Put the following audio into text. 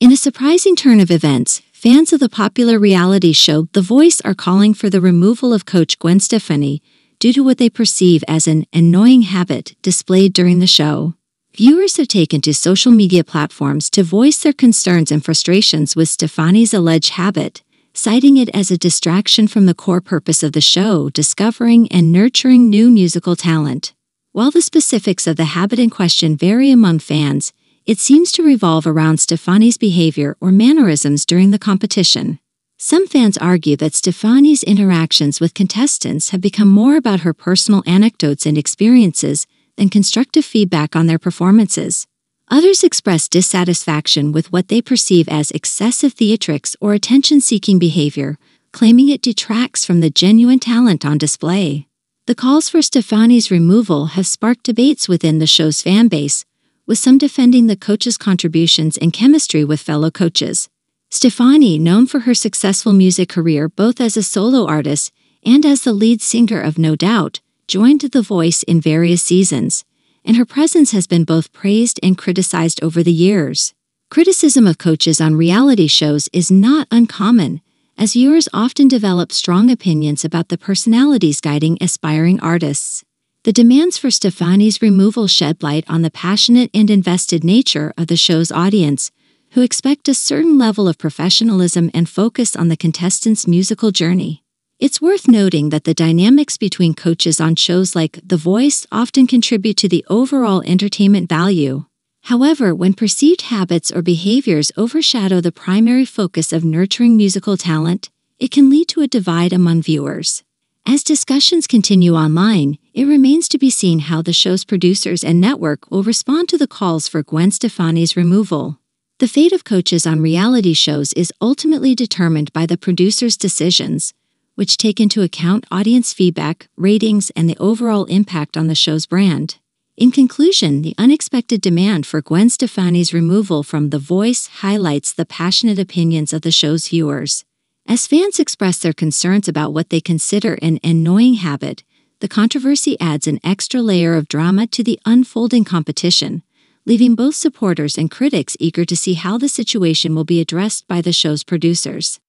In a surprising turn of events, fans of the popular reality show The Voice are calling for the removal of coach Gwen Stefani due to what they perceive as an annoying habit displayed during the show. Viewers have taken to social media platforms to voice their concerns and frustrations with Stefani's alleged habit, citing it as a distraction from the core purpose of the show, discovering and nurturing new musical talent. While the specifics of the habit in question vary among fans, it seems to revolve around Stefani's behavior or mannerisms during the competition. Some fans argue that Stefani's interactions with contestants have become more about her personal anecdotes and experiences than constructive feedback on their performances. Others express dissatisfaction with what they perceive as excessive theatrics or attention-seeking behavior, claiming it detracts from the genuine talent on display. The calls for Stefani's removal have sparked debates within the show's fan base, with some defending the coach's contributions and chemistry with fellow coaches. Stefani, known for her successful music career both as a solo artist and as the lead singer of No Doubt, joined The Voice in various seasons, and her presence has been both praised and criticized over the years. Criticism of coaches on reality shows is not uncommon, as viewers often develop strong opinions about the personalities guiding aspiring artists. The demands for Stefani's removal shed light on the passionate and invested nature of the show's audience, who expect a certain level of professionalism and focus on the contestants' musical journey. It's worth noting that the dynamics between coaches on shows like The Voice often contribute to the overall entertainment value. However, when perceived habits or behaviors overshadow the primary focus of nurturing musical talent, it can lead to a divide among viewers. As discussions continue online, it remains to be seen how the show's producers and network will respond to the calls for Gwen Stefani's removal. The fate of coaches on reality shows is ultimately determined by the producers' decisions, which take into account audience feedback, ratings, and the overall impact on the show's brand. In conclusion, the unexpected demand for Gwen Stefani's removal from The Voice highlights the passionate opinions of the show's viewers. As fans express their concerns about what they consider an annoying habit, the controversy adds an extra layer of drama to the unfolding competition, leaving both supporters and critics eager to see how the situation will be addressed by the show's producers.